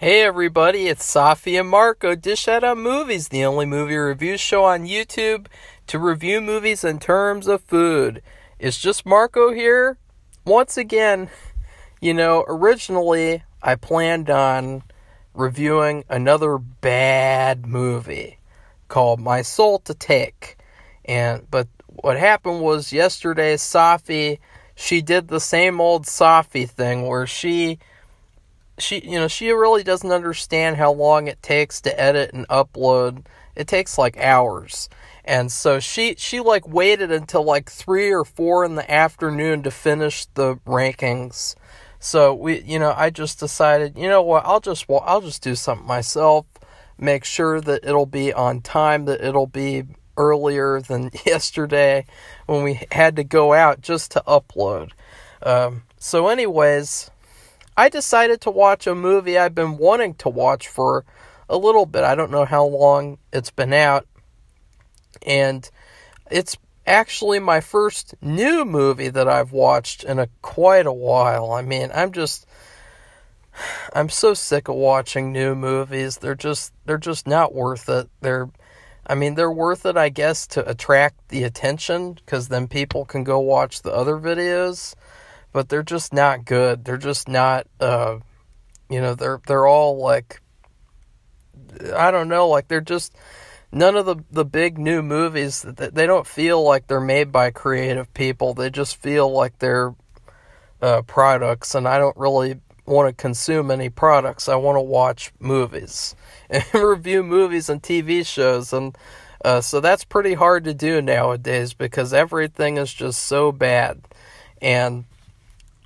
Hey everybody, it's Safi and Marco Dish Out on Movies, the only movie review show on YouTube to review movies in terms of food. It's just Marco here. Once again, you know, originally I planned on reviewing another bad movie called My Soul to Take. But what happened was yesterday Safi, she did the same old Safi thing where she really doesn't understand how long it takes to edit and upload. It takes like hours. And so she like waited until like 3 or 4 in the afternoon to finish the rankings. So I just decided, you know what, I'll just do something myself, make sure that it'll be on time, that it'll be earlier than yesterday when we had to go out just to upload. So anyways, I decided to watch a movie I've been wanting to watch for a little bit. I don't know how long it's been out. And it's actually my first new movie that I've watched in quite a while. I mean, I'm so sick of watching new movies. They're just not worth it. They're worth it, I guess, to attract the attention, because then people can go watch the other videos. But they're just not good. They're just not, they're all like, I don't know, like they're just, none of the big new movies, they don't feel like they're made by creative people. They just feel like they're products, and I don't really want to consume any products. I want to watch movies and review movies and TV shows, and so that's pretty hard to do nowadays because everything is just so bad. And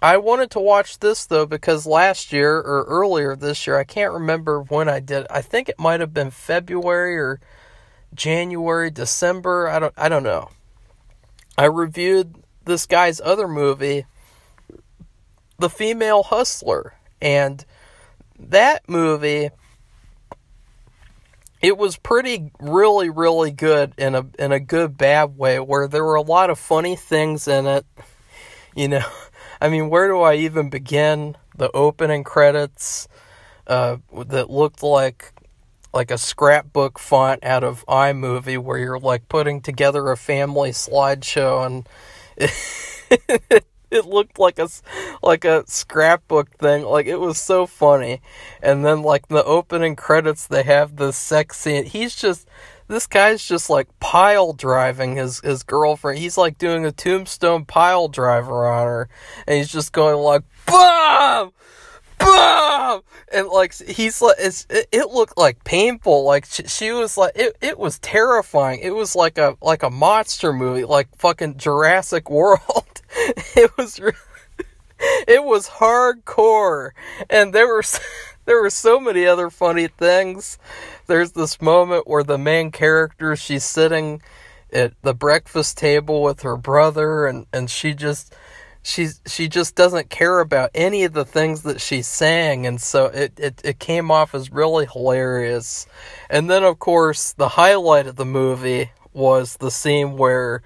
I wanted to watch this, though, because last year, or earlier this year, I can't remember when I did. I think it might have been February or January, December. I don't know. I reviewed this guy's other movie, The Female Hustler. And that movie, it was really, really good in a good, bad way, where there were a lot of funny things in it. You know, I mean, where do I even begin? The opening credits that looked like a scrapbook font out of iMovie, where you're like putting together a family slideshow, and it looked like a scrapbook thing. Like, it was so funny. And then like the opening credits, they have this sex scene. This guy's just like pile driving his girlfriend. He's like doing a tombstone pile driver on her, and he's just going like BOOM! BOOM! And like he's like, it looked like painful. Like she was like, it was terrifying. It was like a monster movie, like fucking Jurassic World. It was hardcore, and there were so many other funny things. There's this moment where the main character, she's sitting at the breakfast table with her brother, and she just doesn't care about any of the things that she sang, and so it came off as really hilarious. And then, of course, the highlight of the movie was the scene where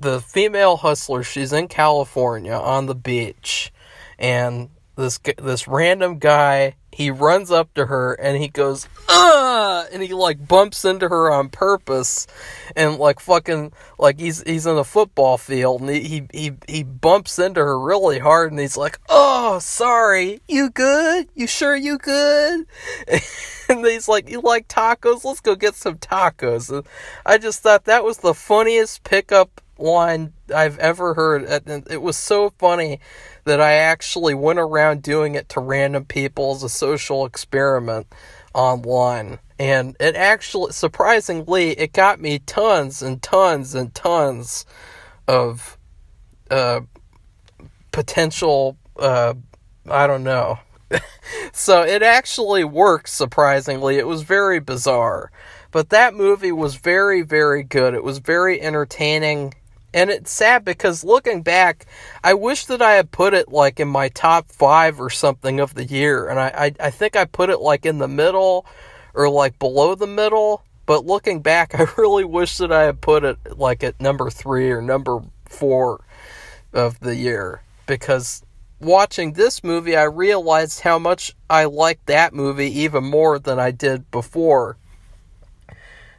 the female hustler, she's in California on the beach, and this random guy, he runs up to her and he goes, "Ugh!" and he like bumps into her on purpose, and like fucking like he's in a football field, and he bumps into her really hard, and he's like, "Oh, sorry, you good? You sure you good?" And he's like, "You like tacos? Let's go get some tacos." And I just thought that was the funniest pickup line I've ever heard. It was so funny that I actually went around doing it to random people as a social experiment online, and it actually, surprisingly, it got me tons and tons and tons of potential, I don't know. So it actually worked, surprisingly. It was very bizarre, but that movie was very, very good. It was very entertaining. And it's sad because looking back, I wish that I had put it like in my top 5 or something of the year. And I think I put it like in the middle or like below the middle. But looking back, I really wish that I had put it like at number 3 or number 4 of the year. Because watching this movie, I realized how much I liked that movie even more than I did before.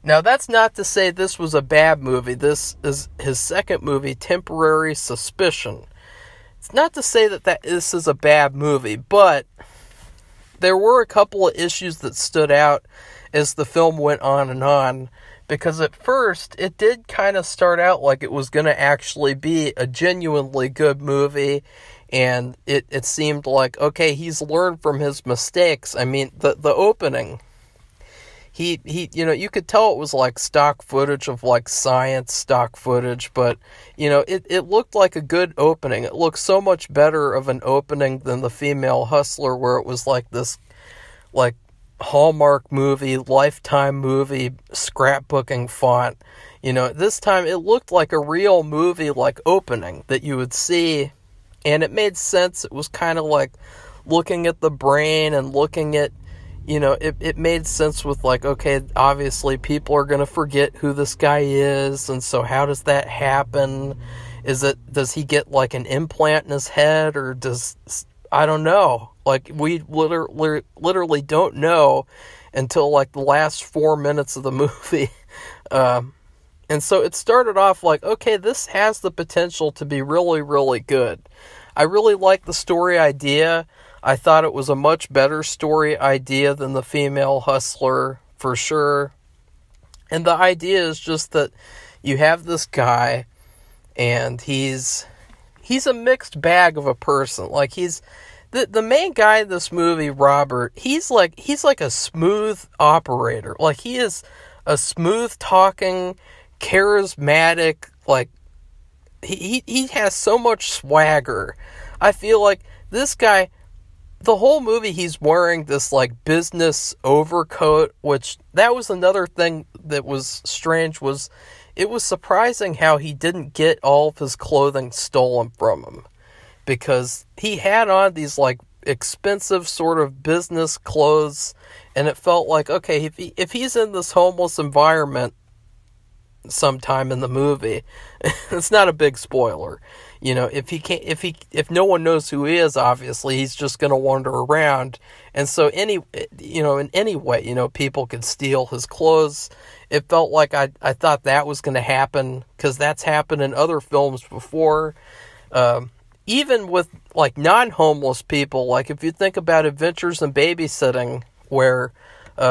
Now, that's not to say this was a bad movie. This is his second movie, Temporary Suspicion. It's not to say that this is a bad movie, but there were a couple of issues that stood out as the film went on and on, because at first, it did kind of start out like it was going to actually be a genuinely good movie, and it seemed like, okay, he's learned from his mistakes. I mean, the opening, He you know, you could tell it was like stock footage of like science stock footage, but, you know, it looked like a good opening. It looked so much better of an opening than The Female Hustler, where it was like this, like, Hallmark movie, Lifetime movie, scrapbooking font. You know, this time it looked like a real movie, like, opening that you would see, and it made sense. It was kind of like looking at the brain and looking at, you know, it made sense with, like, okay, obviously people are going to forget who this guy is, and so how does that happen? Does he get, like, an implant in his head, or I don't know. Like, we literally don't know until, like, the last 4 minutes of the movie. And so it started off like, okay, this has the potential to be really, really good. I really like the story idea. I thought it was a much better story idea than The Female Hustler, for sure. And the idea is just that you have this guy, and he's a mixed bag of a person. Like, he's the main guy in this movie, Robert. He's like a smooth operator. Like, he is a smooth talking, charismatic, like, he has so much swagger. I feel like this guy, the whole movie, he's wearing this, like, business overcoat, which that was another thing that was strange, was it was surprising how he didn't get all of his clothing stolen from him, because he had on these, like, expensive sort of business clothes, and it felt like, okay, if he's in this homeless environment sometime in the movie, it's not a big spoiler. You know, if no one knows who he is, obviously, he's just going to wander around. And so in any way, you know, people could steal his clothes. It felt like I thought that was going to happen, because that's happened in other films before. Even with, like, non-homeless people, like, if you think about Adventures in Babysitting, where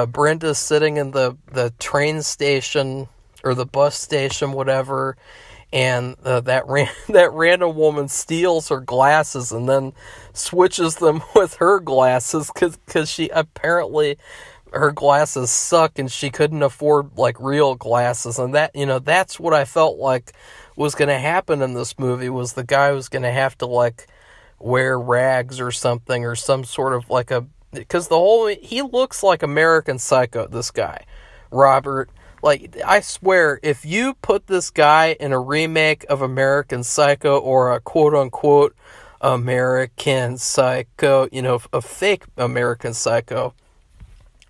Brenda's sitting in the train station or the bus station, whatever, and that random woman steals her glasses and then switches them with her glasses, because she apparently, her glasses suck and she couldn't afford, like, real glasses. And that, you know, that's what I felt like was going to happen in this movie, was the guy was going to have to, like, wear rags or something, or some sort of, like, a, because he looks like American Psycho, this guy, Robert. Like, I swear, if you put this guy in a remake of American Psycho, or a quote-unquote American Psycho, you know, a fake American Psycho,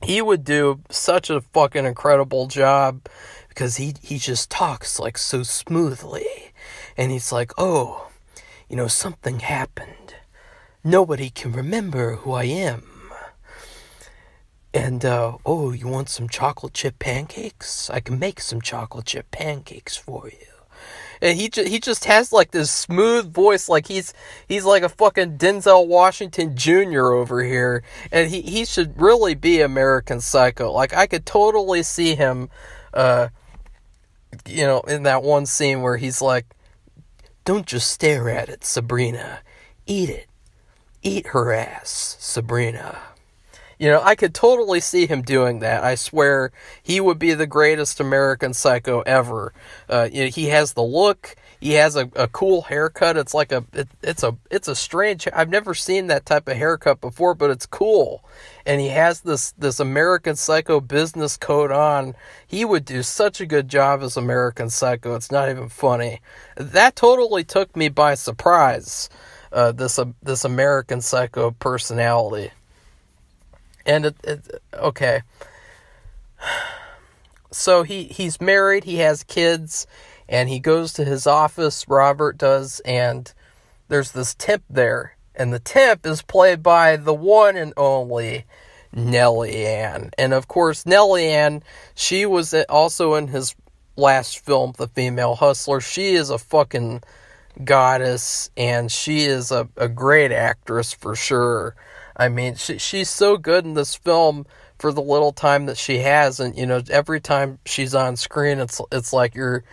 he would do such a fucking incredible job, because he just talks, like, so smoothly. And he's like, oh, you know, something happened. Nobody can remember who I am. And, oh, you want some chocolate chip pancakes? I can make some chocolate chip pancakes for you. And he just has, like, this smooth voice, like he's like a fucking Denzel Washington Jr. over here. And he should really be American Psycho. Like, I could totally see him, you know, in that one scene where he's like, don't just stare at it, Sabrina. Eat it. Eat her ass, Sabrina. You know, I could totally see him doing that. I swear, he would be the greatest American Psycho ever. You know, he has the look. He has a cool haircut. It's like it's a strange. I've never seen that type of haircut before, but it's cool. And he has this American Psycho business coat on. He would do such a good job as American Psycho. It's not even funny. That totally took me by surprise. This American Psycho personality. And okay, so he's married, he has kids, and he goes to his office, Robert does, and there's this temp there And the temp is played by the one and only Nellieane. And of course, Nellieane, she was also in his last film, The Female Hustler. She is a fucking goddess, and she is a great actress for sure. I mean, she's so good in this film for the little time that she has, and, you know, every time she's on screen, it's like you're,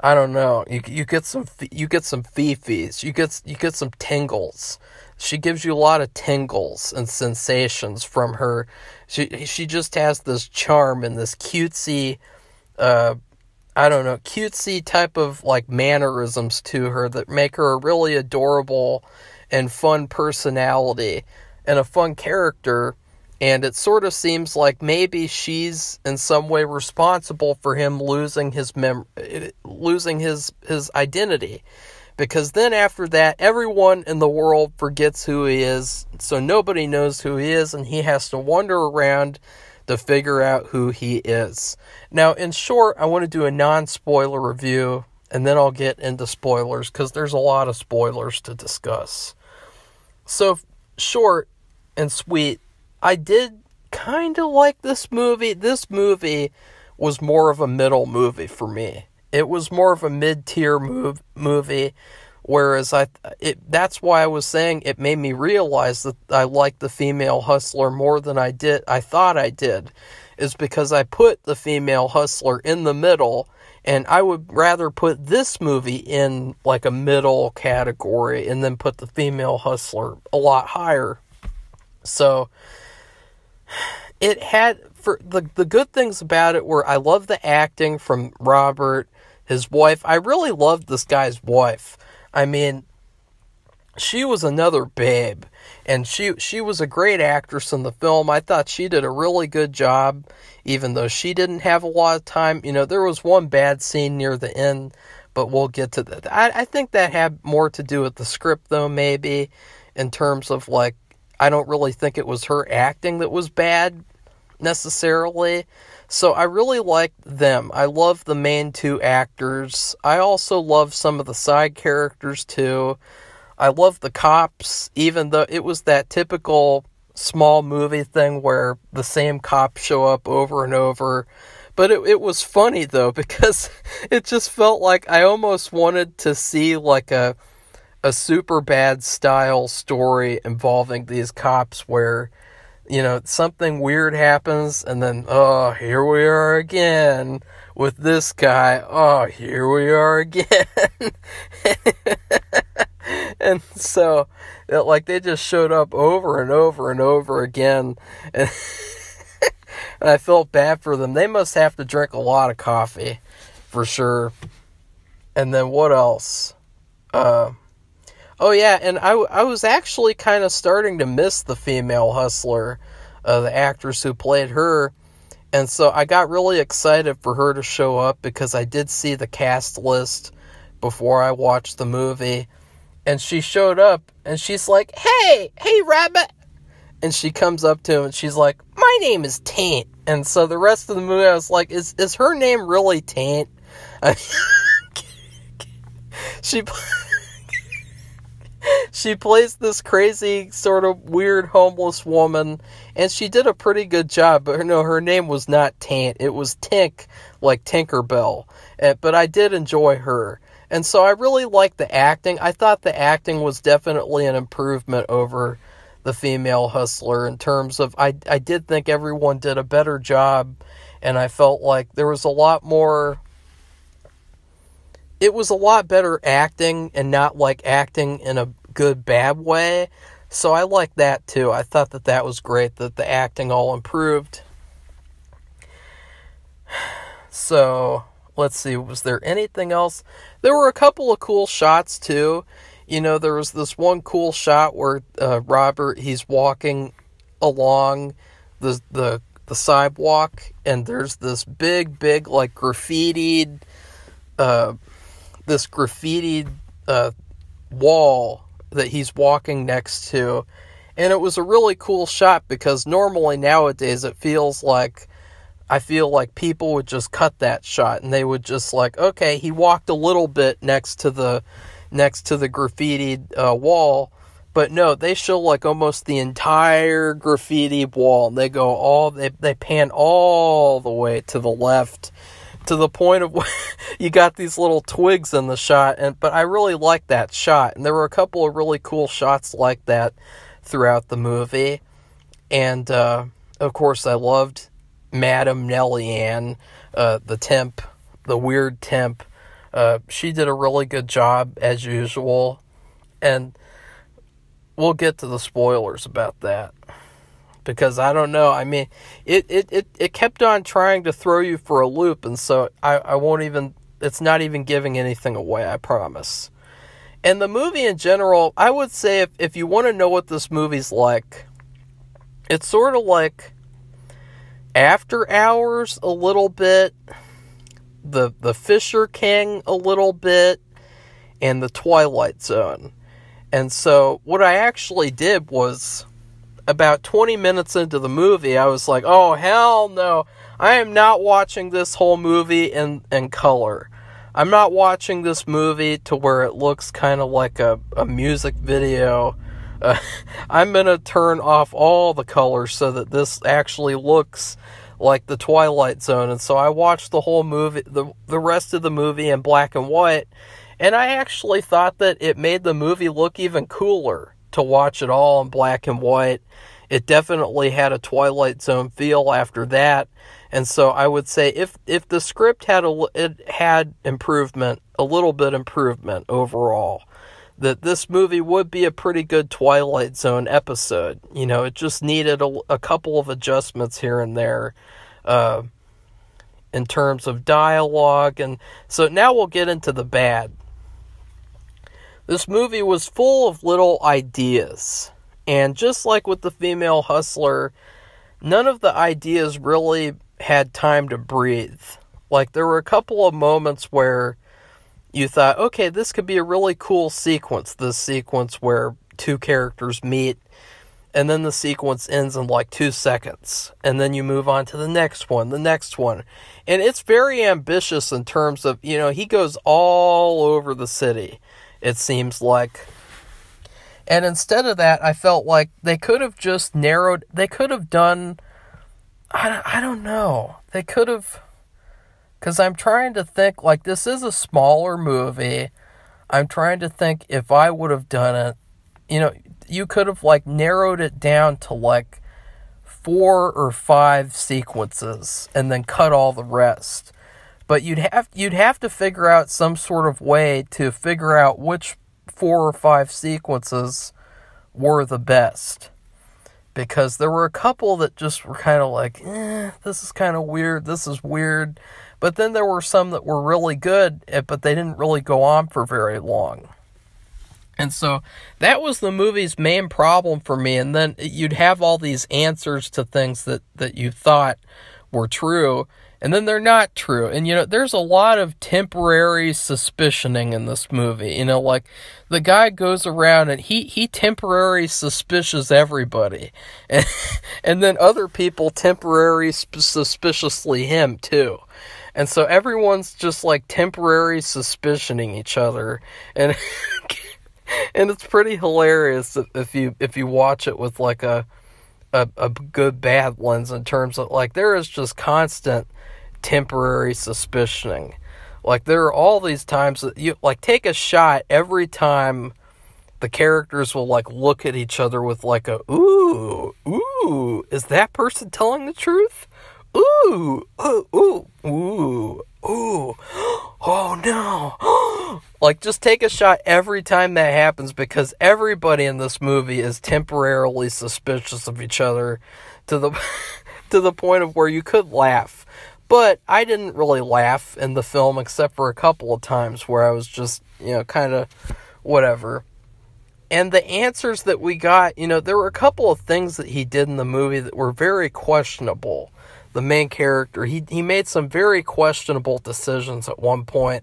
I don't know, you get some fifis, you get some tingles. She gives you a lot of tingles and sensations from her. She just has this charm and this cutesy, I don't know, cutesy type of, like, mannerisms to her that make her a really adorable and fun personality and a fun character. And it sort of seems like maybe she's in some way responsible for him losing his identity. Because then after that, everyone in the world forgets who he is, so nobody knows who he is, and he has to wander around to figure out who he is. Now, in short, I want to do a non-spoiler review, and then I'll get into spoilers, because there's a lot of spoilers to discuss. So, short and sweet, I did kind of like this movie. This movie was more of a middle movie for me. It was more of a mid-tier movie, whereas that's why I was saying it made me realize that I liked The Female Hustler more than I thought I did, is because I put The Female Hustler in the middle, and I would rather put this movie in, like, a middle category, and then put The Female Hustler a lot higher. So, it had, for the good things about it were, I love the acting from Robert, his wife. I really loved this guy's wife. I mean, she was another babe, and she was a great actress in the film. I thought she did a really good job, even though she didn't have a lot of time. You know, there was one bad scene near the end, but we'll get to that. I think that had more to do with the script, though, maybe, in terms of, like, I don't really think it was her acting that was bad, necessarily. So I really liked them. I love the main two actors. I also love some of the side characters too. I love the cops, even though it was that typical small movie thing where the same cops show up over and over. But it was funny though, because it just felt like I almost wanted to see, like, a super bad style story involving these cops where, you know, something weird happens, and then, oh, here we are again with this guy. Oh, here we are again. And so, like, they just showed up over and over and over again. And, and I felt bad for them. They must have to drink a lot of coffee, for sure. And then what else? Oh, yeah, and I was actually kind of starting to miss the female hustler, the actress who played her, and so I got really excited for her to show up, because I did see the cast list before I watched the movie, and she showed up, and she's like, hey, rabbit, and she comes up to him, and she's like, my name is Taint, and so the rest of the movie, I was like, is her name really Taint? She plays this crazy, sort of weird, homeless woman, and she did a pretty good job, but no, her name was not Tant, it was Tink, like Tinkerbell, but I did enjoy her, and so I really liked the acting. I thought the acting was definitely an improvement over the female hustler in terms of, I did think everyone did a better job, and I felt like there was a lot more... It was a lot better acting, and not, like, acting in a good, bad way. So I liked that, too. I thought that was great, that the acting all improved. So, let's see, was there anything else? There were a couple of cool shots, too. You know, there was this one cool shot where Robert, he's walking along the sidewalk, and there's this big, like, graffitied... this graffitied wall that he's walking next to, and it was a really cool shot, because normally nowadays it feels like, I feel like people would just cut that shot, and they would just, like, okay, he walked a little bit next to the graffitied wall, But no, they show like almost the entire graffiti wall. They go all, they pan all the way to the left, to the point of you got these little twigs in the shot. But I really like that shot. And there were a couple of really cool shots like that throughout the movie. And, of course, I loved Madame Nellieane, the temp, the weird temp. She did a really good job, as usual. And we'll get to the spoilers about that. Because I don't know, I mean, it kept on trying to throw you for a loop, and so I won't even, it's not even giving anything away, I promise. And the movie in general, I would say if you want to know what this movie's like, it's sort of like After Hours a little bit, the Fisher King a little bit, and The Twilight Zone. And so what I actually did was, about 20 minutes into the movie, I was like, oh, hell no. I am not watching this whole movie in color. I'm not watching this movie to where it looks kind of like a music video. I'm going to turn off all the colors so that this actually looks like The Twilight Zone. And so I watched the whole movie, the rest of the movie in black and white. And I actually thought that it made the movie look even cooler to watch it all in black and white. It definitely had a Twilight Zone feel after that. And so I would say if the script had improvement, a little bit improvement overall, that this movie would be a pretty good Twilight Zone episode. You know, it just needed a couple of adjustments here and there in terms of dialogue. And so now we'll get into the bad. This movie was full of little ideas, and just like with The Female Hustler, none of the ideas really had time to breathe. Like, there were a couple of moments where you thought, okay, this could be a really cool sequence, this sequence where two characters meet, and then the sequence ends in like 2 seconds, and then you move on to the next one, and it's very ambitious in terms of, you know, he goes all over the city, it seems like. And instead of that, I felt like they could have just narrowed, they could have done, I don't know, they could have, because I'm trying to think, like, this is a smaller movie, I'm trying to think if I would have done it, you know, you could have, like, narrowed it down to, like, 4 or 5 sequences, and then cut all the rest. But you'd have to figure out some sort of way to figure out which 4 or 5 sequences were the best. Because there were a couple that just were kind of like, this is kind of weird, this is weird. But then there were some that were really good, but they didn't really go on for very long. And so that was the movie's main problem for me. And then you'd have all these answers to things that you thought were true, and then they're not true. And, you know, there's a lot of temporary suspicioning in this movie. You know, like, the guy goes around and he temporary suspicious everybody. And then other people temporary suspiciously him, too. And so everyone's just, like, temporary suspicioning each other. And and it's pretty hilarious if you watch it with, like, a good bad lens, in terms of, like, there is just constant temporary suspicioning. Like, there are all these times that you, like, take a shot every time the characters will, like, look at each other with, like, a ooh, is that person telling the truth? Ooh, oh no. Like, just take a shot every time that happens, because everybody in this movie is temporarily suspicious of each other to the point of where you could laugh. But I didn't really laugh in the film, except for a couple of times where I was just, you know, kind of whatever. And the answers that we got, you know, there were a couple of things that he did in the movie that were very questionable. The main character, he made some very questionable decisions at one point.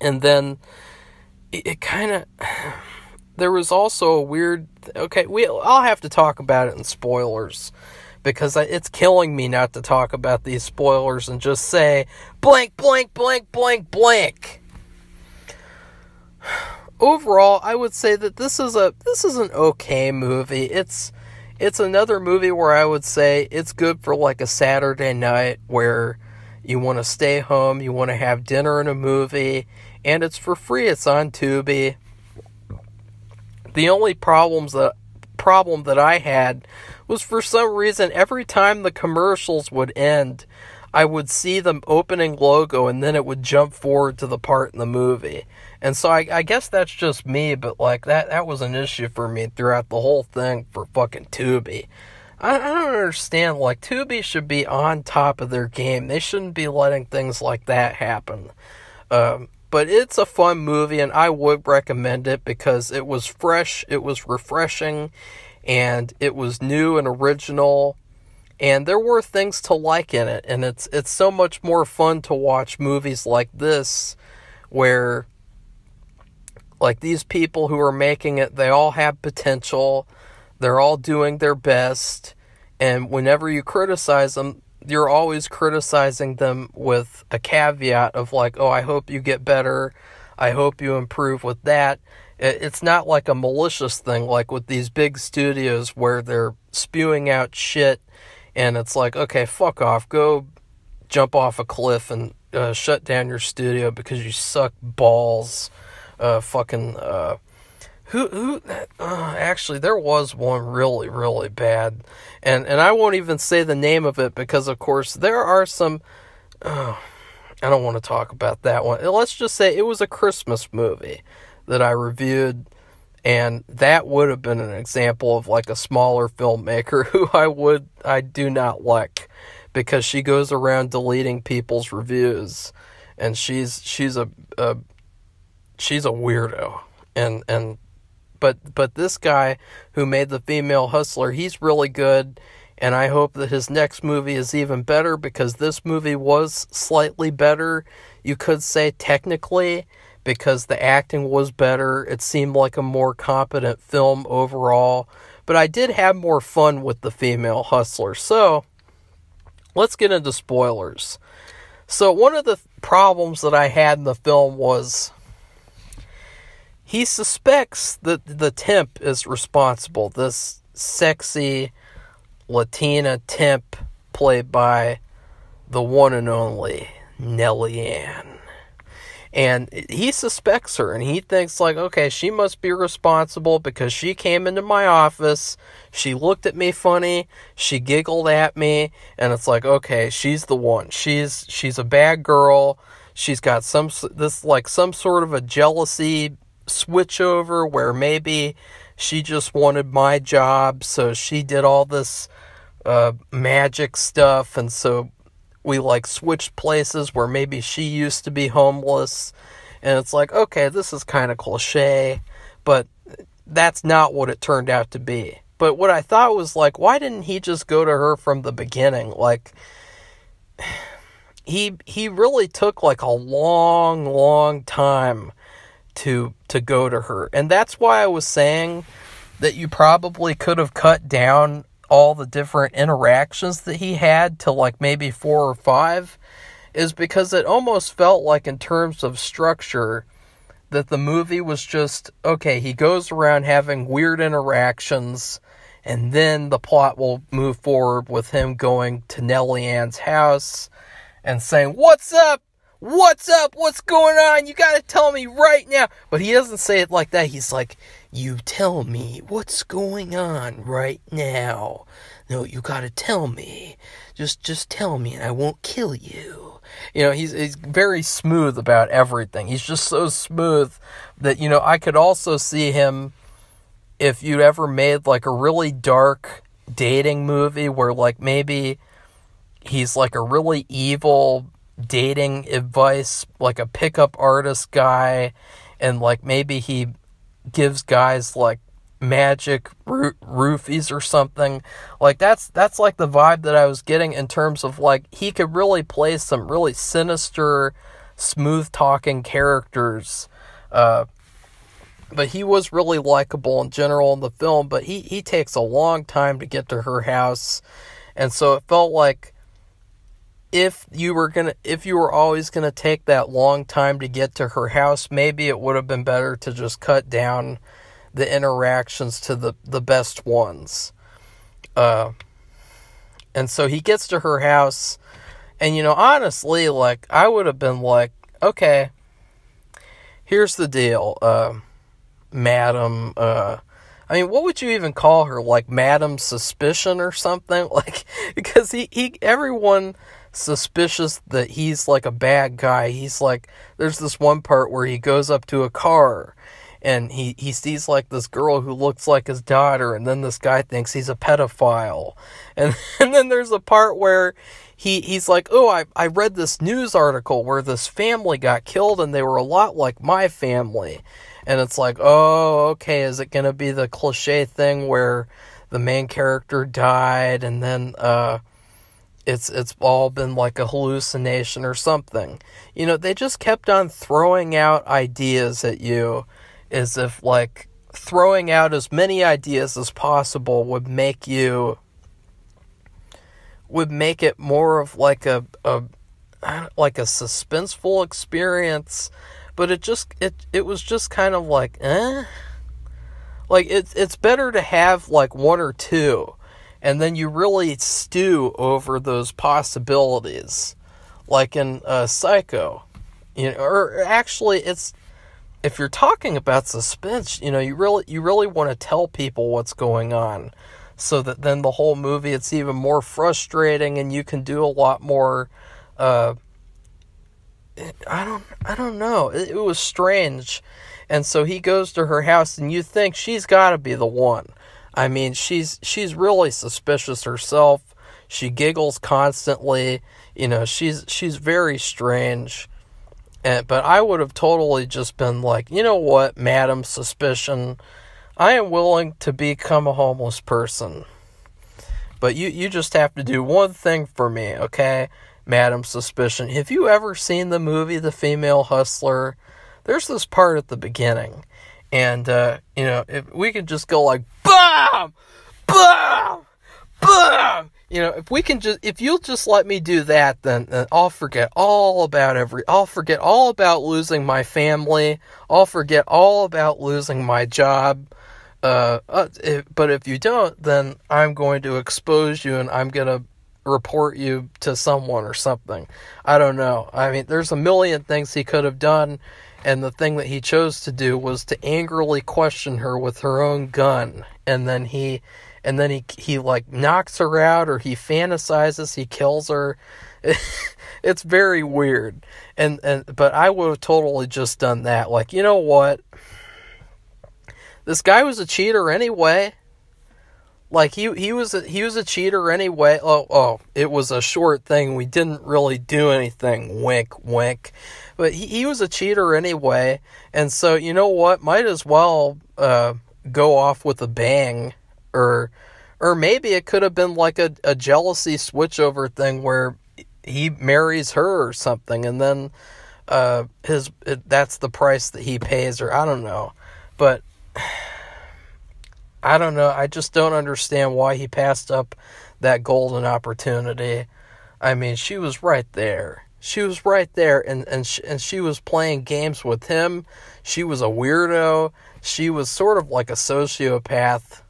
And then it kind of, there was also a weird, okay, I'll have to talk about it in spoilers, because it's killing me not to talk about these spoilers and just say blank, blank, blank, blank, blank. overall, I would say that this is an okay movie. It's another movie where I would say it's good for like a Saturday night where you want to stay home, you want to have dinner and a movie, and it's for free. It's on Tubi. The only problem that I had was, for some reason, every time the commercials would end, I would see the opening logo and then it would jump forward to the part in the movie. And so I guess that's just me, but like that was an issue for me throughout the whole thing for fucking Tubi. I don't understand. Like, Tubi should be on top of their game. They shouldn't be letting things like that happen. But it's a fun movie and I would recommend it because it was fresh, it was refreshing, and it was new and original. And there were things to like in it, and it's so much more fun to watch movies like this, where, like, these people who are making it, they all have potential, they're all doing their best, and whenever you criticize them, you're always criticizing them with a caveat of, like, oh, I hope you get better, I hope you improve with that. It's not like a malicious thing, like with these big studios where they're spewing out shit, and it's like, okay, fuck off, go jump off a cliff and shut down your studio because you suck balls. Actually, there was one really, really bad, and I won't even say the name of it because, of course, there are some, I don't want to talk about that one. Let's just say it was a Christmas movie that I reviewed, and that would have been an example of like a smaller filmmaker who I do not like, because she goes around deleting people's reviews, and she's a weirdo. But this guy who made The Female Hustler, he's really good, and I hope that his next movie is even better, because this movie was slightly better, you could say, technically, because the acting was better. It seemed like a more competent film overall, but I did have more fun with The Female Hustler. So let's get into spoilers. So one of the problems that I had in the film was, he suspects that the temp is responsible, this sexy Latina temp played by the one and only Nellieane. And he suspects her, and he thinks, like, okay, she must be responsible because she came into my office, she looked at me funny, she giggled at me, and it's like, okay, she's the one. She's a bad girl. She's got some sort of a jealousy switchover where maybe she just wanted my job, so she did all this magic stuff, and so we, like, switched places where maybe she used to be homeless. And it's like, okay, this is kind of cliche, but that's not what it turned out to be. But what I thought was, like, why didn't he just go to her from the beginning? Like, he really took, like, a long, long time to go to her. And that's why I was saying that you probably could have cut down all the different interactions that he had to like maybe 4 or 5, is because it almost felt like, in terms of structure, that the movie was just, okay, he goes around having weird interactions, and then the plot will move forward with him going to Nellieane's house and saying, what's up, what's going on, you gotta tell me right now. But he doesn't say it like that. He's like, you tell me what's going on right now. No, you gotta tell me. Just tell me and I won't kill you. You know, he's very smooth about everything. He's just so smooth that, you know, I could also see him, if you ever made like a really dark dating movie where like maybe he's like a really evil dating advice, like a pickup artist guy, and like maybe he gives guys like magic roofies or something. Like that's like the vibe that I was getting, in terms of like he could really play some really sinister, smooth talking characters, but he was really likable in general in the film. But he takes a long time to get to her house, and so it felt like if you were always gonna take that long time to get to her house, maybe it would have been better to just cut down the interactions to the best ones. And so he gets to her house, and, you know, honestly, like, I would have been like, okay, here's the deal, madam, I mean, what would you even call her? Like, Madam Suspicion or something? Like, because everyone suspicious that he's, like, a bad guy. He's, like, there's this one part where he goes up to a car, and he sees, like, this girl who looks like his daughter, and then this guy thinks he's a pedophile. And then there's a part where he's like, oh, I read this news article where this family got killed, and they were a lot like my family. And it's like, oh, okay, is it going to be the cliche thing where the main character died and then it's all been like a hallucination or something? You know, they just kept on throwing out ideas at you as if, like, throwing out as many ideas as possible would make it more of like a suspenseful experience. But it was just kind of like, eh? Like, it's better to have, like, one or two, and then you really stew over those possibilities. Like in Psycho, you know, or actually, it's, if you're talking about suspense, you know, you really want to tell people what's going on, so that then the whole movie, it's even more frustrating, and you can do a lot more, I don't know. It was strange. And so he goes to her house, and you think she's got to be the one. I mean, she's really suspicious herself. She giggles constantly. You know, she's very strange. But I would have totally just been like, you know what, Madam Suspicion, I am willing to become a homeless person, but you just have to do one thing for me, okay? Madam Suspicion. Have you ever seen the movie The Female Hustler? There's this part at the beginning, and, you know, if we could just go like, BAM! BAM! BAM! You know, if you'll just let me do that, then I'll forget all about losing my family, I'll forget all about losing my job, but if you don't, then I'm going to expose you, and I'm going to report you to someone or something. I don't know. I mean, there's a million things he could have done, and the thing that he chose to do was to angrily question her with her own gun, and then he like knocks her out, or he fantasizes he kills her. It's very weird. But I would have totally just done that. Like, you know what? This guy was a cheater anyway. Like, he was a cheater anyway. Oh, it was a short thing. We didn't really do anything. Wink, wink. But he was a cheater anyway. And so, you know what? Might as well go off with a bang. Or maybe it could have been like a jealousy switchover thing where he marries her or something. And then that's the price that he pays her. I don't know. But I don't know. I just don't understand why he passed up that golden opportunity. I mean, she was right there. She was right there, and she was playing games with him. She was a weirdo. She was sort of like a sociopath.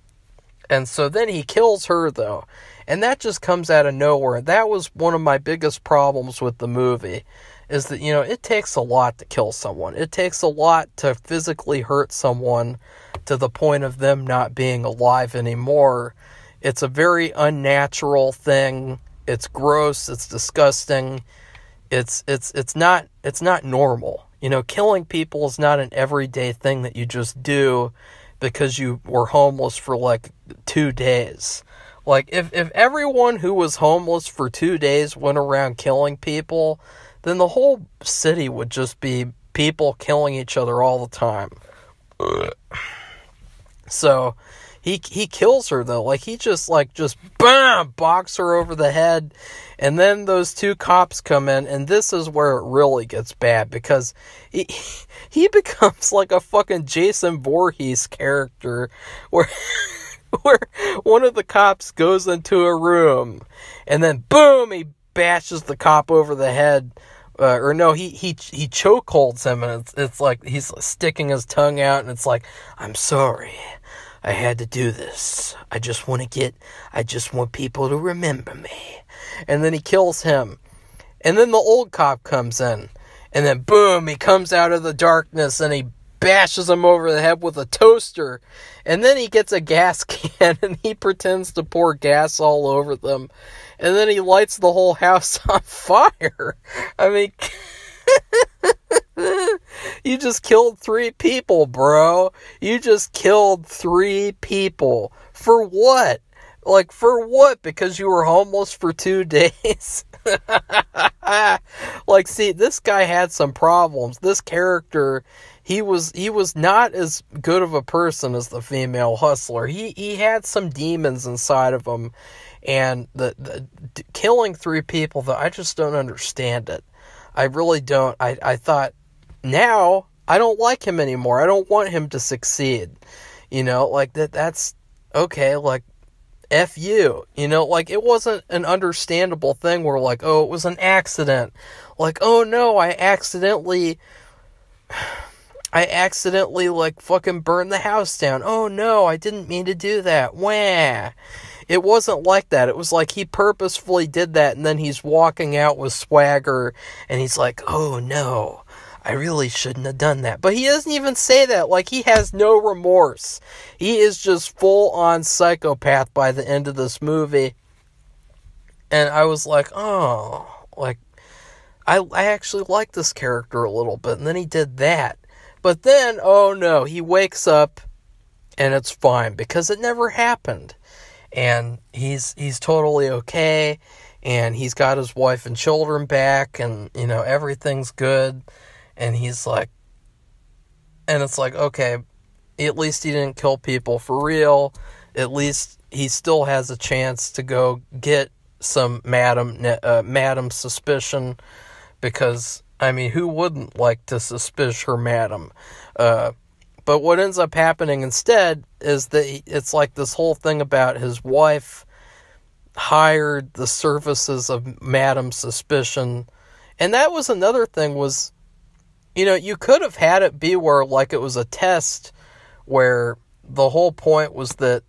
And so then he kills her, though. And that just comes out of nowhere. That was one of my biggest problems with the movie, is that, you know, it takes a lot to kill someone. It takes a lot to physically hurt someone to the point of them not being alive anymore. It's a very unnatural thing. It's gross. It's disgusting. It's not normal. You know, killing people is not an everyday thing that you just do because you were homeless for like 2 days. Like, if everyone who was homeless for 2 days went around killing people, then the whole city would just be people killing each other all the time. Ugh. So he kills her, though. Like, he just bam, box her over the head. And then those two cops come in, and this is where it really gets bad, because he becomes like a fucking Jason Voorhees character, where one of the cops goes into a room, and then boom, he bashes the cop over the head, or no, he chokeholds him, and it's like he's sticking his tongue out, and it's like, I'm sorry, I had to do this. I just want people to remember me. And then he kills him. And then the old cop comes in. And then, boom, he comes out of the darkness and he bashes him over the head with a toaster. And then he gets a gas can and he pretends to pour gas all over them. And then he lights the whole house on fire. I mean... You just killed 3 people, bro. You just killed 3 people. For what? Like, for what? Because you were homeless for 2 days? Like, see, this guy had some problems. This character, he was not as good of a person as the female hustler. He had some demons inside of him. And the killing 3 people, though, I just don't understand it. I really don't. I thought, now, I don't like him anymore. I don't want him to succeed. You know, like, that's... okay, like, F you. You know, like, it wasn't an understandable thing where, like, oh, it was an accident. Like, oh, no, I accidentally, like, fucking burned the house down. Oh, no, I didn't mean to do that. Wah! It wasn't like that. It was like he purposefully did that, and then he's walking out with swagger, and he's like, oh, no, I really shouldn't have done that. But he doesn't even say that. Like, he has no remorse. He is just full-on psychopath by the end of this movie. And I was like, oh, like, I actually like this character a little bit. And then he did that. But then, oh no, he wakes up, and it's fine, because it never happened. And he's totally okay, and he's got his wife and children back, and, you know, everything's good. And he's like, and it's like, okay, at least he didn't kill people for real. At least he still has a chance to go get some Madam Suspicion, because, I mean, who wouldn't like to suspicion her Madam? But what ends up happening instead is that it's like this whole thing about his wife hired the services of Madam Suspicion. And that was another thing was, you know, you could have had it be where, like, it was a test where the whole point was that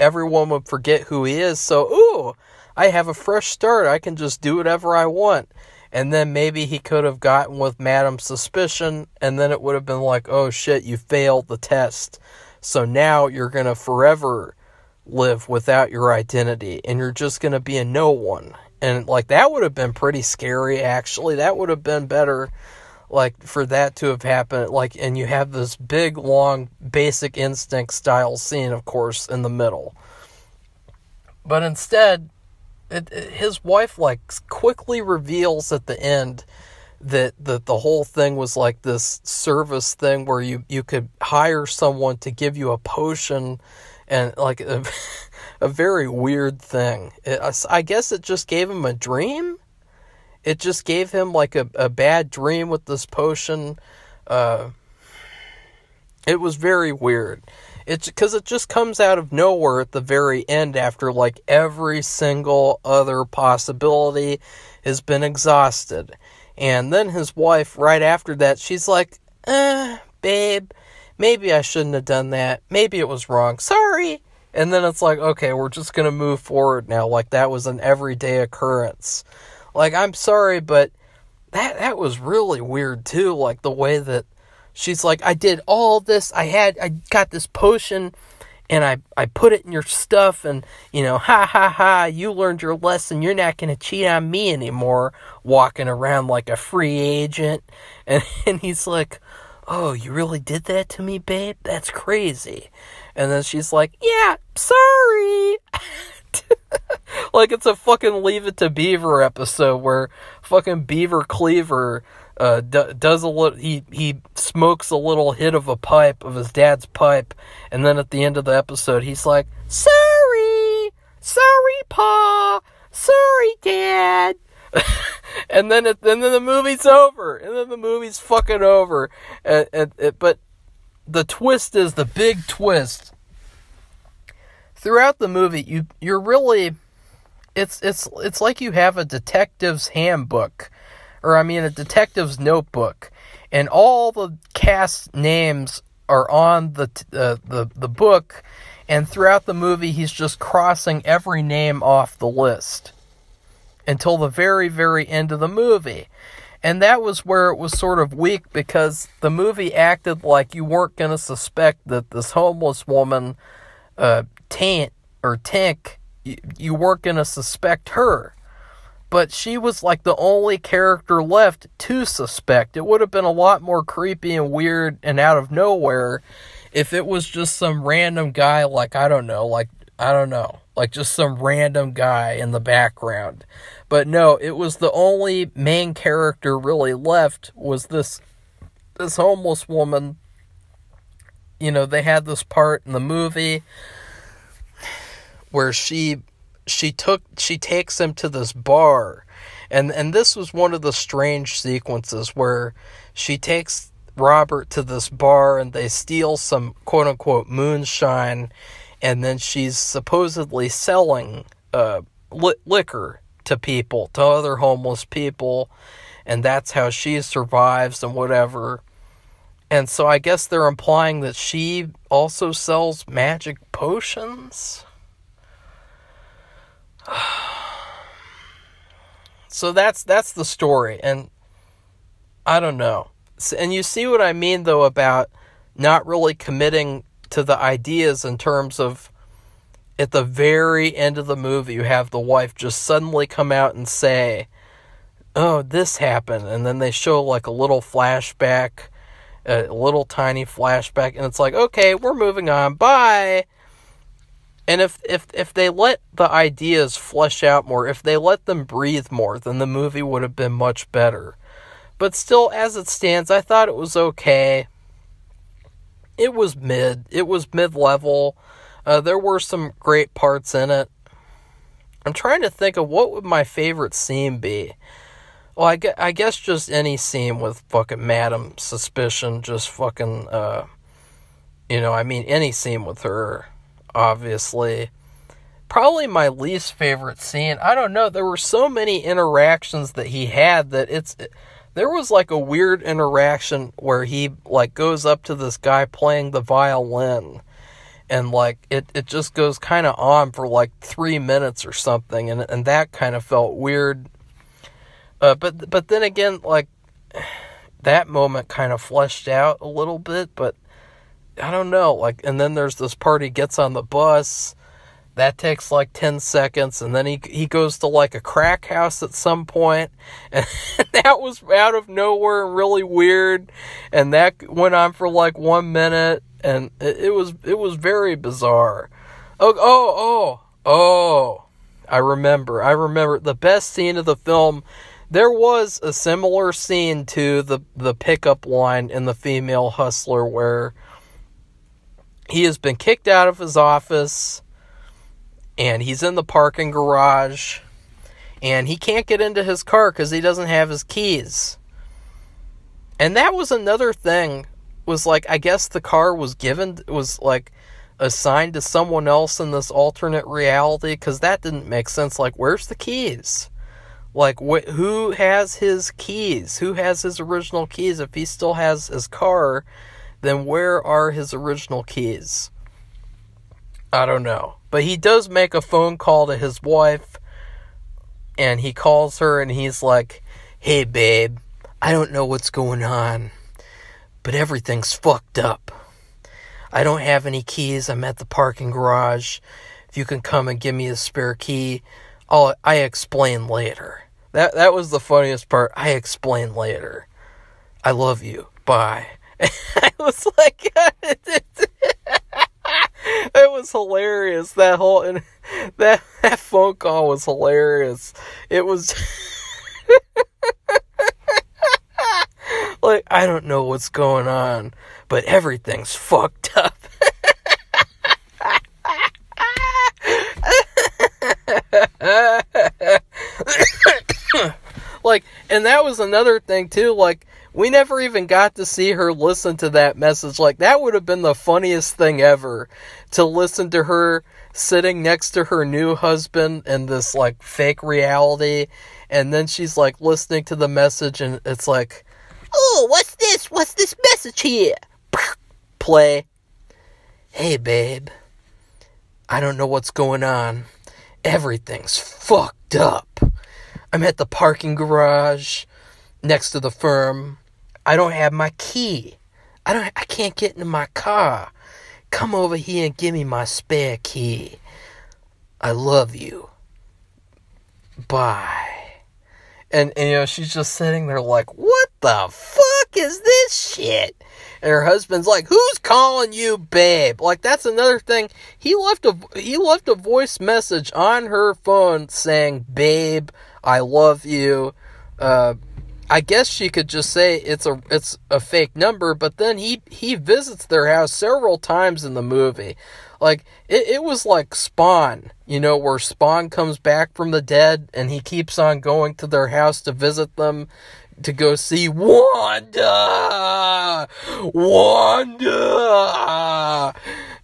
everyone would forget who he is. So, ooh, I have a fresh start. I can just do whatever I want. And then maybe he could have gotten with Madam Suspicion, and then it would have been like, oh, shit, you failed the test. So now you're going to forever live without your identity, and you're just going to be a no one. And, like, that would have been pretty scary, actually. That would have been better, like, for that to have happened. Like, and you have this big, long, Basic Instinct style scene, of course, in the middle. But instead, his wife, like, quickly reveals at the end that the whole thing was, like, this service thing where you could hire someone to give you a potion, and, like, a very weird thing. I guess it just gave him a dream. It just gave him, like, a bad dream with this potion. It was very weird. It's 'cause it just comes out of nowhere at the very end after, like, every single other possibility has been exhausted. And then his wife, right after that, she's like, babe, maybe I shouldn't have done that. Maybe it was wrong. Sorry. And then it's like, okay, we're just going to move forward now. Like, that was an everyday occurrence. Like, I'm sorry, but that was really weird, too. Like, the way that she's like, I did all this. I got this potion, and I put it in your stuff, and, you know, ha, ha, ha, you learned your lesson. You're not going to cheat on me anymore, walking around like a free agent. And he's like, oh, you really did that to me, babe? That's crazy. And then she's like, yeah, sorry. Like, it's a fucking Leave It to Beaver episode where fucking Beaver Cleaver does a little, he smokes a little hit of a pipe, of his dad's pipe, and then at the end of the episode, he's like, sorry, Pa, sorry, Dad. and then the movie's over, and then the movie's fucking over, but the twist is, the big twist, throughout the movie, you're really, It's like you have a detective's handbook, or I mean a detective's notebook, and all the cast names are on the book, and throughout the movie he's just crossing every name off the list until the very, very end of the movie. And that was where it was sort of weak, because the movie acted like you weren't going to suspect that this homeless woman, Tink, you weren't going to suspect her. But she was like the only character left to suspect. It would have been a lot more creepy and weird and out of nowhere if it was just some random guy, like just some random guy in the background. But no, it was the only main character really left was this homeless woman. You know, they had this part in the movie where she takes him to this bar, and this was one of the strange sequences where she takes Robert to this bar and they steal some quote unquote moonshine, and then she's supposedly selling liquor to people, to other homeless people, and that's how she survives and whatever. And so I guess they're implying that she also sells magic potions. So that's the story, and I don't know. And you see what I mean, though, about not really committing to the ideas in terms of at the very end of the movie, you have the wife just suddenly come out and say, "Oh, this happened," and then they show like a little flashback, a little tiny flashback, and it's like, okay, we're moving on, bye. And if they let the ideas flesh out more, if they let them breathe more, then the movie would have been much better. But still, as it stands, I thought it was okay. It was mid. It was mid-level. There were some great parts in it. I'm trying to think of what would my favorite scene be. Well, I guess just any scene with fucking Madam Suspicion. Just fucking, any scene with her. Obviously, probably my least favorite scene. I don't know. There were so many interactions that he had that there was like a weird interaction where he like goes up to this guy playing the violin, and like it just goes kind of on for like 3 minutes or something, and that kind of felt weird. But then again, like that moment kind of fleshed out a little bit, but I don't know, like, and then there's this part he gets on the bus, that takes like 10 seconds, and then he goes to like a crack house at some point, and that was out of nowhere and really weird, and that went on for like 1 minute, and it was very bizarre. Oh, I remember, the best scene of the film. There was a similar scene to the pickup line in The Female Hustler, where he has been kicked out of his office, and he's in the parking garage, and he can't get into his car because he doesn't have his keys. And that was another thing, was like, I guess the car was assigned to someone else in this alternate reality, because that didn't make sense. Like, where's the keys? Like, who has his keys? Who has his original keys? If he still has his car, then where are his original keys? I don't know. But he does make a phone call to his wife, and he calls her, and he's like, "Hey, babe, I don't know what's going on, but everything's fucked up. I don't have any keys. I'm at the parking garage. If you can come and give me a spare key, I explain later." That was the funniest part. "I explain later. I love you. Bye." I was like, it was hilarious. That whole, and that phone call was hilarious. It was like, "I don't know what's going on, but everything's fucked up." Like, and that was another thing too, like, we never even got to see her listen to that message. Like, that would have been the funniest thing ever, to listen to her sitting next to her new husband in this, like, fake reality, and then she's, like, listening to the message, and it's like, oh, what's this? What's this message here? Play. Hey, babe. I don't know what's going on. Everything's fucked up. I'm at the parking garage next to the firm. I don't have my key. I can't get into my car. Come over here and give me my spare key. I love you. Bye. And, you know, she's just sitting there like, what the fuck is this shit? And her husband's like, who's calling you, babe? Like, that's another thing. He left a voice message on her phone saying, babe, I love you. I guess she could just say it's a fake number, but then he visits their house several times in the movie. Like, it was like Spawn, you know, where Spawn comes back from the dead, and he keeps on going to their house to visit them, to go see Wanda!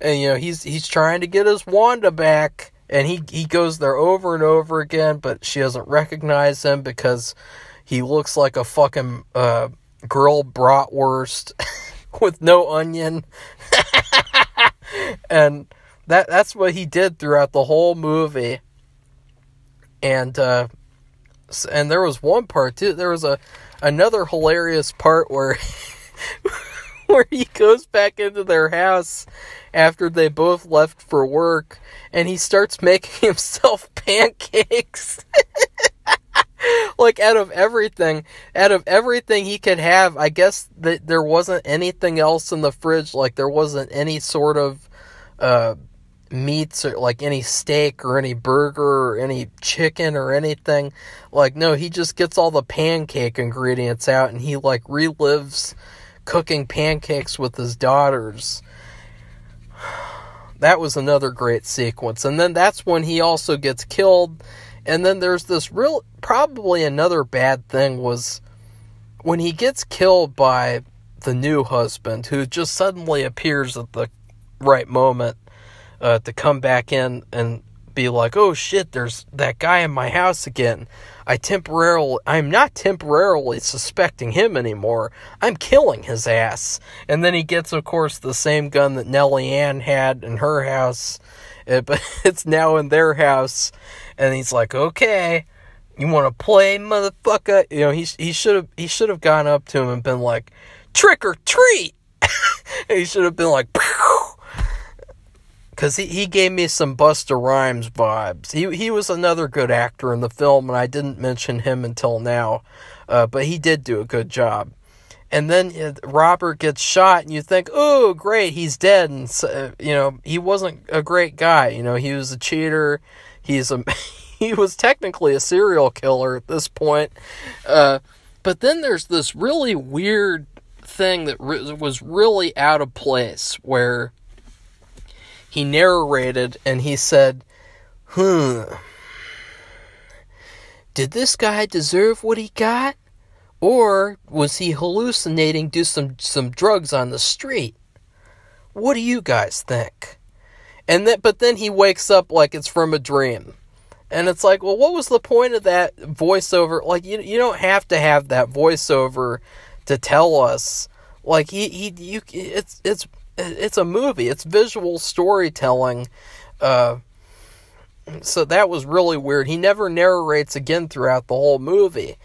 And, you know, he's trying to get his Wanda back, and he goes there over and over again, but she doesn't recognize him because he looks like a fucking grilled bratwurst with no onion. And that's what he did throughout the whole movie. And there was one part too. There was another hilarious part where where he goes back into their house after they both left for work, and he starts making himself pancakes. Like, out of everything he could have, I guess that there wasn't anything else in the fridge. Like, there wasn't any sort of meats, or like any steak or any burger or any chicken or anything. Like, no, he just gets all the pancake ingredients out, and he, like, relives cooking pancakes with his daughters. That was another great sequence. And then that's when he also gets killed. And then there's this real, probably another bad thing was when he gets killed by the new husband, who just suddenly appears at the right moment to come back in and be like, oh shit, there's that guy in my house again. I'm not temporarily suspecting him anymore. I'm killing his ass. And then he gets, of course, the same gun that Nellieane had in her house, but it's now in their house. And he's like, okay, you want to play, motherfucker? You know, he should have gone up to him and been like, trick or treat. And he should have been like, pow. Because he gave me some Busta Rhymes vibes. He was another good actor in the film, and I didn't mention him until now. But he did do a good job. And then Robert gets shot, and you think, oh, great, he's dead. And, you know, he wasn't a great guy. You know, he was a cheater. He was technically a serial killer at this point. But then there's this really weird thing that was really out of place, where he narrated, and he said, did this guy deserve what he got? Or was he hallucinating due to some drugs on the street? What do you guys think? But then he wakes up like it's from a dream. And it's like, well, what was the point of that voiceover? Like, you don't have to have that voiceover to tell us. Like, it's a movie. It's visual storytelling. So that was really weird. He never narrates again throughout the whole movie.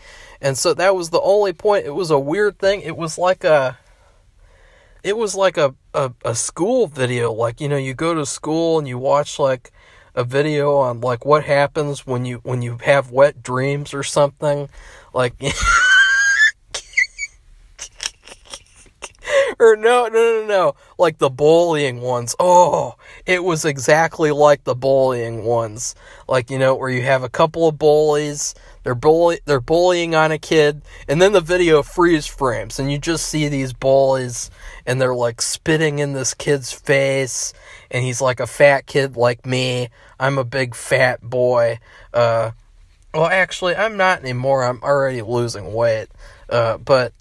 And so that was the only point. It was a weird thing. It was like a school video. Like, you know, you go to school and you watch, like, a video on, like, what happens when you have wet dreams or something. Like, or no. Like the bullying ones. Oh, it was exactly like the bullying ones. Like, you know, where you have a couple of bullies, they're bullying on a kid, and then the video freeze frames, and you just see these bullies, and they're, like, spitting in this kid's face, and he's, like, a fat kid like me. I'm a big fat boy. Well, actually, I'm not anymore. I'm already losing weight. But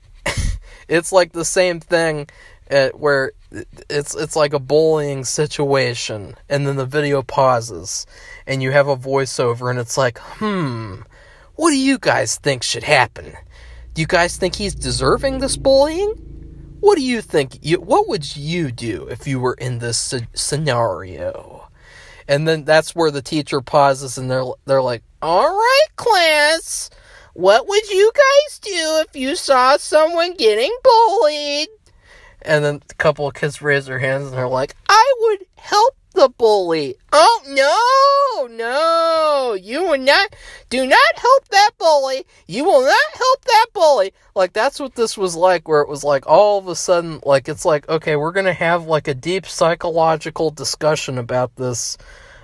it's like the same thing where it's like a bullying situation, and then the video pauses, and you have a voiceover, and it's like, what do you guys think should happen? Do you guys think he's deserving this bullying? What do you think? What would you do if you were in this scenario? And then that's where the teacher pauses, and they're like, all right, class, what would you guys do if you saw someone getting bullied? And then a couple of kids raise their hands, and they're like, I would help the bully. Oh, no, you will not, do not help that bully. You will not help that bully. Like, that's what this was like, where it was like, all of a sudden, like, it's like, okay, we're going to have, like, a deep psychological discussion about this,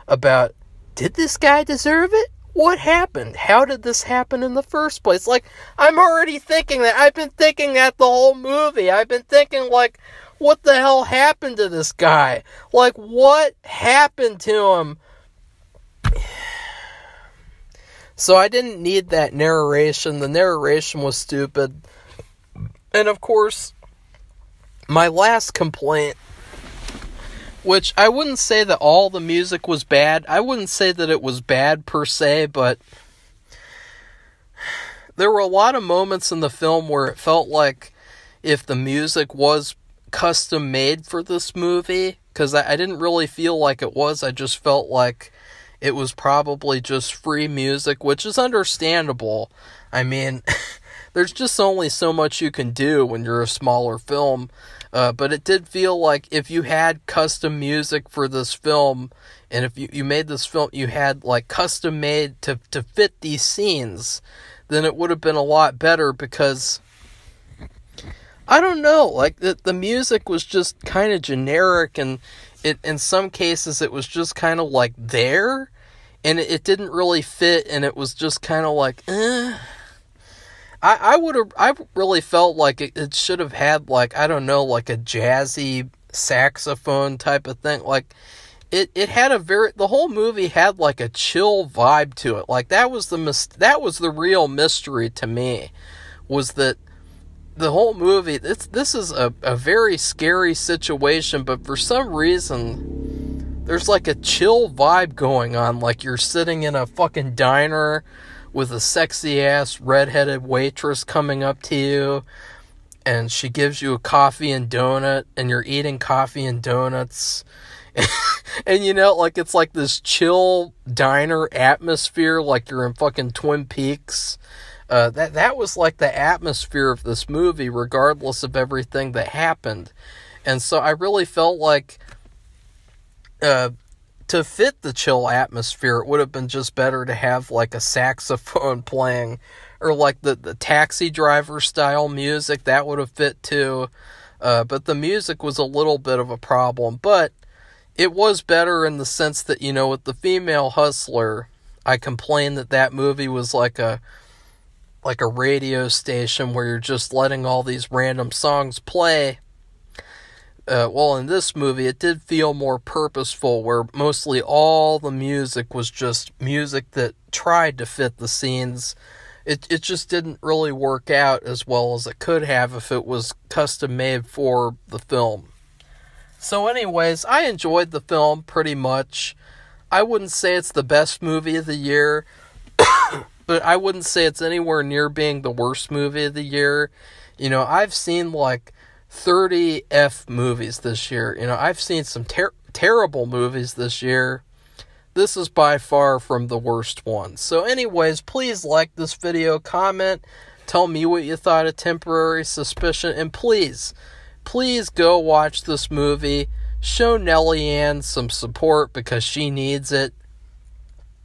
about, did this guy deserve it? What happened? How did this happen in the first place? Like, I'm already thinking that. I've been thinking that the whole movie. I've been thinking, like, what the hell happened to this guy? Like, what happened to him? So I didn't need that narration. The narration was stupid. And, of course, my last complaint, which I wouldn't say that all the music was bad. I wouldn't say that it was bad per se, but there were a lot of moments in the film where it felt like if the music was custom made for this movie, because I didn't really feel like it was. I just felt like it was probably just free music, which is understandable. I mean, there's just only so much you can do when you're a smaller film. But it did feel like if you had custom music for this film, and if you made this film, you had like custom made to fit these scenes, then it would have been a lot better, because I don't know, like the music was just kind of generic, and it, in some cases, it was just kind of like there, and it didn't really fit, and it was just kind of like, eh. I really felt like it should have had, like, I don't know, like a jazzy saxophone type of thing. Like, it had the whole movie had, like, a chill vibe to it. Like, that was the real mystery to me, was that the whole movie, this is a very scary situation, but for some reason, there's, like, a chill vibe going on. Like, you're sitting in a fucking diner with a sexy-ass redheaded waitress coming up to you, and she gives you a coffee and donut, and you're eating coffee and donuts, and you know, like, it's like this chill diner atmosphere, like you're in fucking Twin Peaks. That was like the atmosphere of this movie, regardless of everything that happened, and so I really felt like, to fit the chill atmosphere, it would have been just better to have, like, a saxophone playing, or, like, the taxi driver-style music. That would have fit, too. But the music was a little bit of a problem. But it was better in the sense that, you know, with The Female Hustler, I complained that movie was like a radio station where you're just letting all these random songs play. Well, in this movie, it did feel more purposeful, where mostly all the music was just music that tried to fit the scenes. It just didn't really work out as well as it could have if it was custom made for the film. So anyways, I enjoyed the film pretty much. I wouldn't say it's the best movie of the year, but I wouldn't say it's anywhere near being the worst movie of the year. You know, I've seen, like, 30 F movies this year. You know, I've seen some terrible movies this year. This is by far from the worst one. So anyways, please like this video, comment, tell me what you thought of Temporary Suspicion, and please go watch this movie. Show Nellieane some support, because she needs it.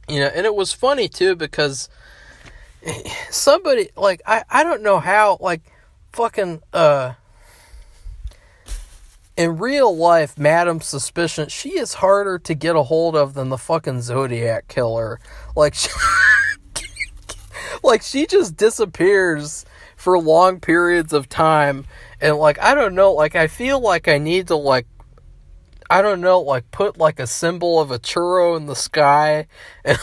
You know, and it was funny too, because somebody, like, I don't know how, like, fucking, in real life, Madam Suspicion, she is harder to get a hold of than the fucking Zodiac Killer. Like, she just disappears for long periods of time. And, like, I don't know, like, I feel like I need to, like, I don't know, like, put, like, a symbol of a churro in the sky. And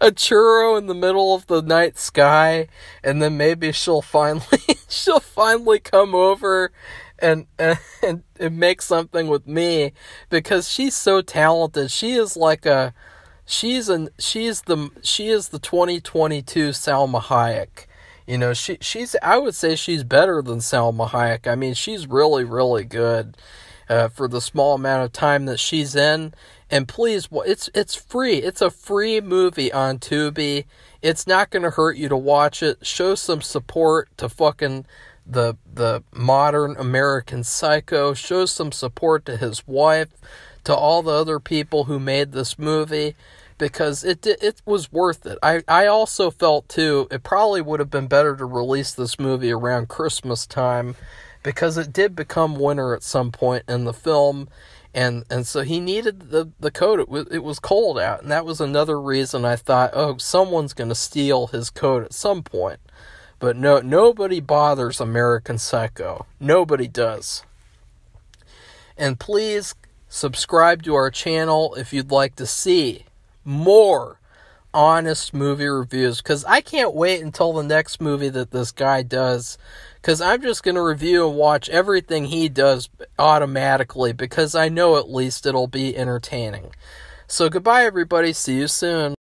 a churro in the middle of the night sky. And then maybe she'll finally come over and make something with me, because she's so talented. She is like a, she is the 2022 Salma Hayek. You know, she's, I would say she's better than Salma Hayek. I mean, she's really, really good for the small amount of time that she's in. And please, it's free. It's a free movie on Tubi. It's not going to hurt you to watch it. Show some support to fucking the modern American Psycho. Show some support to his wife, to all the other people who made this movie, because it was worth it. I also felt, too, it probably would have been better to release this movie around Christmas time, because it did become winter at some point in the film. And so he needed the coat. It was cold out, and that was another reason I thought, oh, someone's going to steal his coat at some point. But no, nobody bothers American Psycho. Nobody does. And please subscribe to our channel if you'd like to see more honest movie reviews, because I can't wait until the next movie that this guy does, because I'm just going to review and watch everything he does automatically, because I know at least it'll be entertaining. So goodbye, everybody. See you soon.